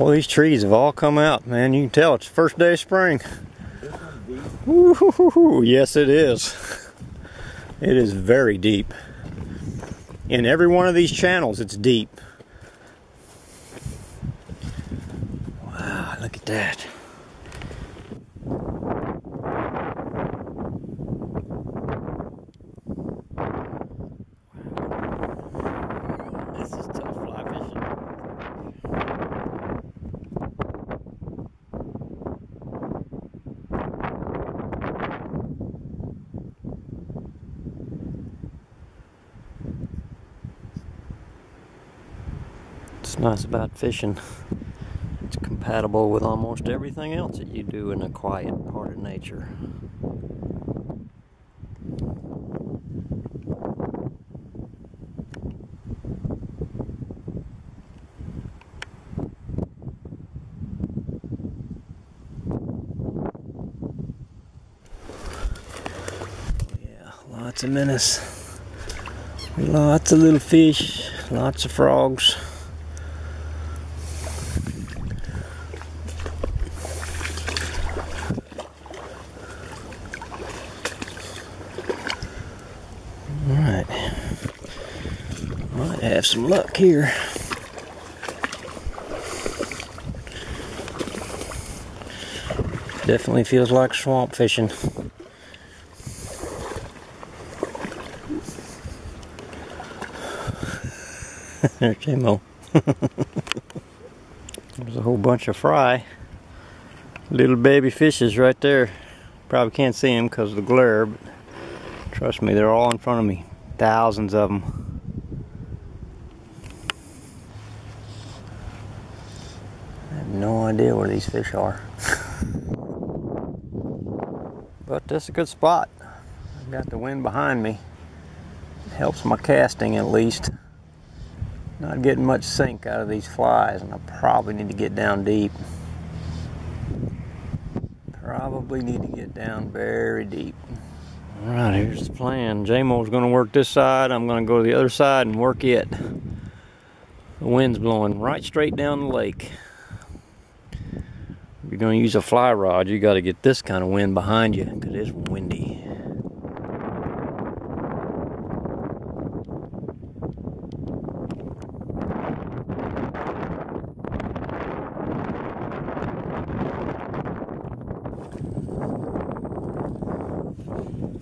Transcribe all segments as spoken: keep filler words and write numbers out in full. Well, these trees have all come out, man. You can tell it's the first day of spring. Ooh, yes, it is. It is very deep. In every one of these channels, it's deep. Wow, look at that. What's nice about fishing, it's compatible with almost everything else that you do in a quiet part of nature. Yeah, lots of minnows, lots of little fish, lots of frogs. Might have some luck here. Definitely feels like swamp fishing. There's Jimbo. There's a whole bunch of fry. Little baby fishes right there. Probably can't see them because of the glare, but trust me, they're all in front of me. Thousands of them. No idea where these fish are. But that's a good spot. I've got the wind behind me. It helps my casting at least. Not getting much sink out of these flies, and I probably need to get down deep. Probably need to get down very deep. Alright, here's the plan. J-Mo's going to work this side, I'm going to go to the other side and work it. The wind's blowing right straight down the lake. You're going to use a fly rod, you got to get this kind of wind behind you because it's windy.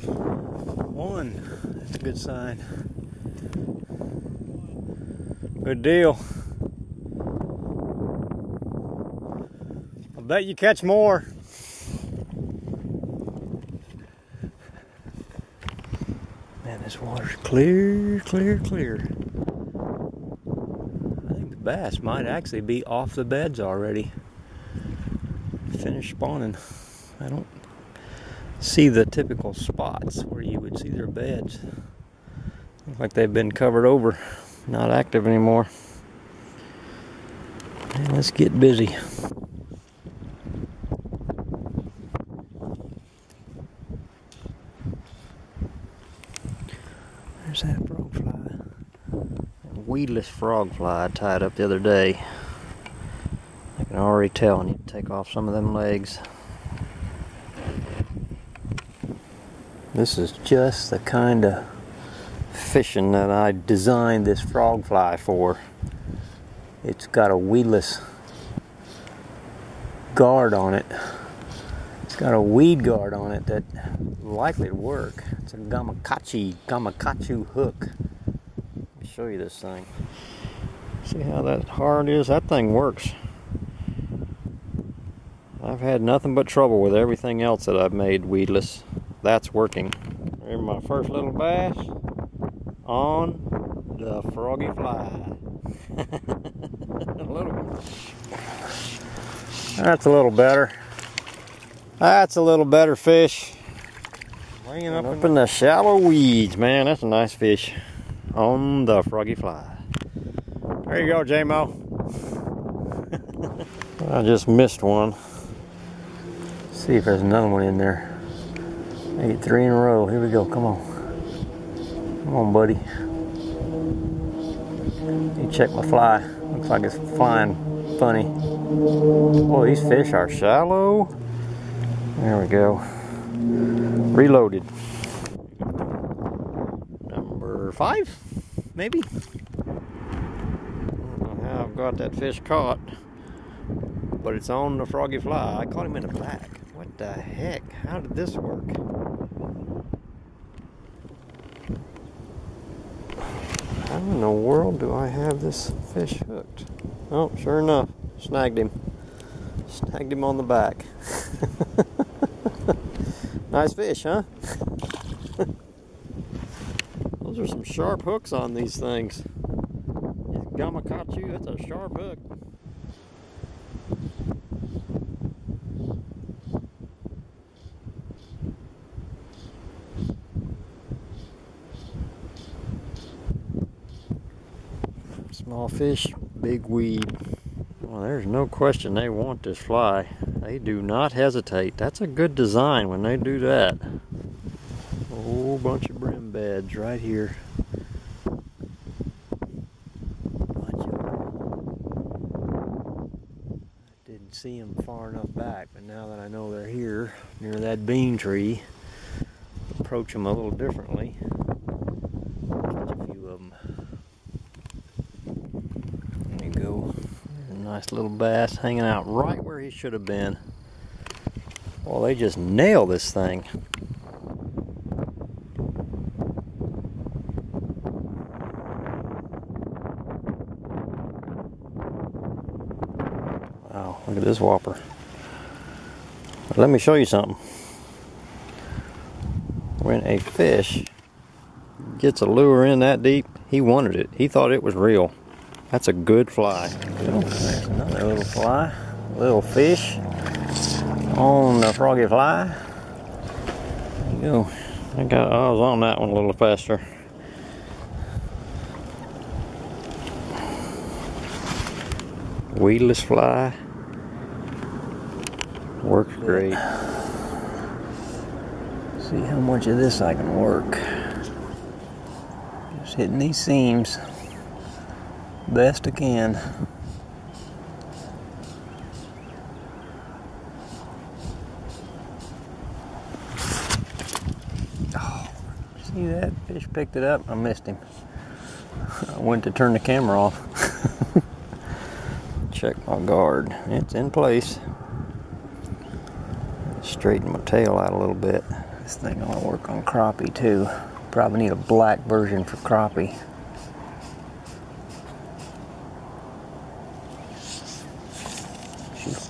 One, that's a good sign. Good deal. Bet you catch more. Man, this water's clear, clear, clear. I think the bass might actually be off the beds already. Finished spawning. I don't see the typical spots where you would see their beds. Looks like they've been covered over, not active anymore. Man, let's get busy. That frog fly, a weedless frog fly I tied up the other day. I can already tell I need to take off some of them legs. This is just the kind of fishing that I designed this frog fly for. It's got a weedless guard on it. It's got a weed guard on it that likely to work. It's a Gamakatsu, Gamakatsu hook. Let me show you this thing. See how that hard is? That thing works. I've had nothing but trouble with everything else that I've made weedless. That's working. Here's my first little bass on the froggy fly. A little. That's a little better. That's a little better fish. Laying up, up in the shallow weeds, man. That's a nice fish on the froggy fly. There you go, J-Mo. I just missed one. Let's see if there's another one in there. Eight, three in a row. Here we go. Come on, come on, buddy. Let me check my fly. Looks like it's flying funny. Oh, these fish are shallow. There we go. Reloaded. Number five, maybe? I don't know how I've got that fish caught, but it's on the froggy fly. I caught him in the back. What the heck? How did this work? How in the world do I have this fish hooked? Oh, sure enough, snagged him. Snagged him on the back. Nice fish, huh? Those are some sharp hooks on these things. Gamakatsu, that's a sharp hook. Small fish, big weed. Well, there's no question they want this fly. They do not hesitate. That's a good design when they do that. A whole bunch of brim beds right here. I didn't see them far enough back, but now that I know they're here near that bean tree, approach them a little differently. Nice little bass hanging out right where he should have been. Well, they just nail this thing. Wow, look at this whopper. But let me show you something. When a fish gets a lure in that deep, he wanted it. He thought it was real. That's a good fly. There's another little fly, little fish on the froggy fly. There you go. I got, I was on that one a little faster. Weedless fly. Works great. See how much of this I can work. Just hitting these seams best I can. Oh, see that fish picked it up? I missed him. I went to turn the camera off. Check my guard. It's in place. Straighten my tail out a little bit. This thing ought to work on crappie too. Probably need a black version for crappie.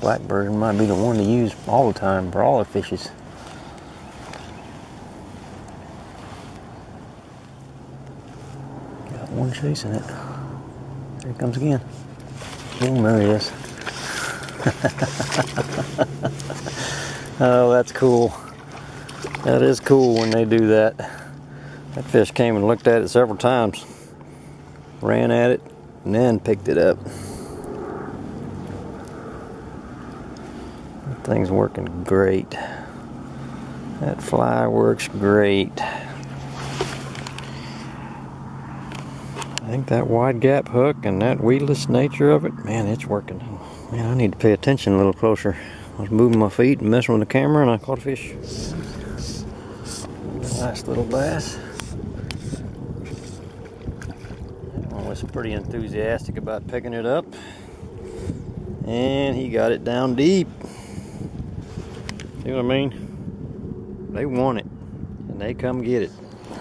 Black version might be the one to use all the time for all the fishes. Got one chasing it. There he comes again. Boom, there he is. Oh, that's cool. That is cool when they do that. That fish came and looked at it several times. Ran at it and then picked it up. Thing's working great. That fly works great. I think that wide gap hook and that weedless nature of it, man, it's working. Man, I need to pay attention a little closer. I was moving my feet and messing with the camera and I caught a fish. Nice little bass. That one was pretty enthusiastic about picking it up. And he got it down deep. You know what I mean? They want it, and they come get it.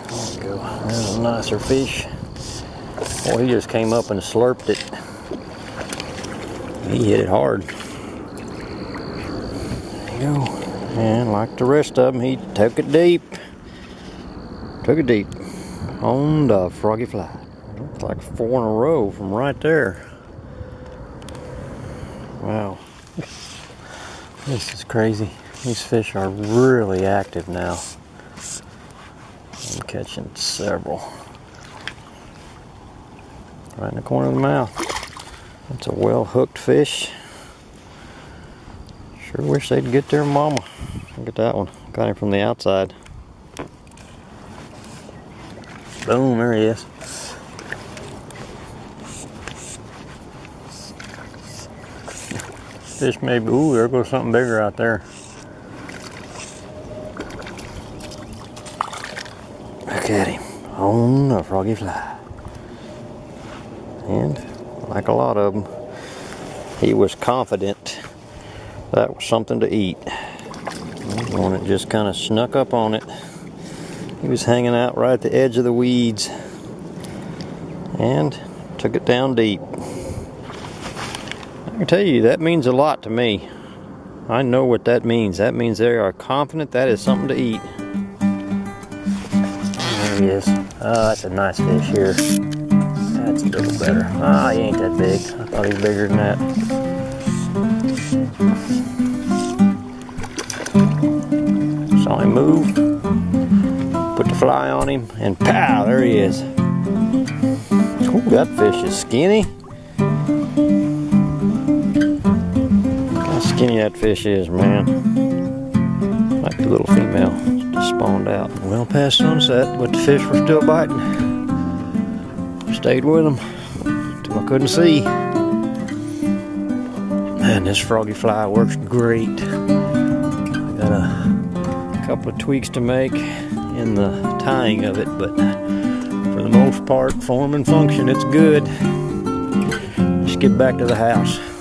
There we go. There's a nicer fish. Boy, he just came up and slurped it. He hit it hard. There you go. And like the rest of them, he took it deep. Took it deep on the froggy fly. Looks like four in a row from right there. Wow. This is crazy. These fish are really active now. I'm catching several. Right in the corner of the mouth. That's a well-hooked fish. Sure wish they'd get their mama. Look at that one. Got him from the outside. Boom, there he is. This may be, ooh, there goes something bigger out there. Look at him, on the froggy fly. And, like a lot of them, he was confident that was something to eat. And it just kind of snuck up on it. He was hanging out right at the edge of the weeds. And took it down deep. I can tell you, that means a lot to me. I know what that means. That means they are confident that is something to eat. There he is. Oh, that's a nice fish here. That's a little better. Ah, he ain't that big. I thought he was bigger than that. Saw him move. Put the fly on him, and pow, there he is. Ooh, that fish is skinny. Skinny that fish is, man. Like the little female just spawned out. Well past sunset, but the fish were still biting. Stayed with them until I couldn't see. Man, this froggy fly works great. I got a couple of tweaks to make in the tying of it, but for the most part, form and function, it's good. Let's get back to the house.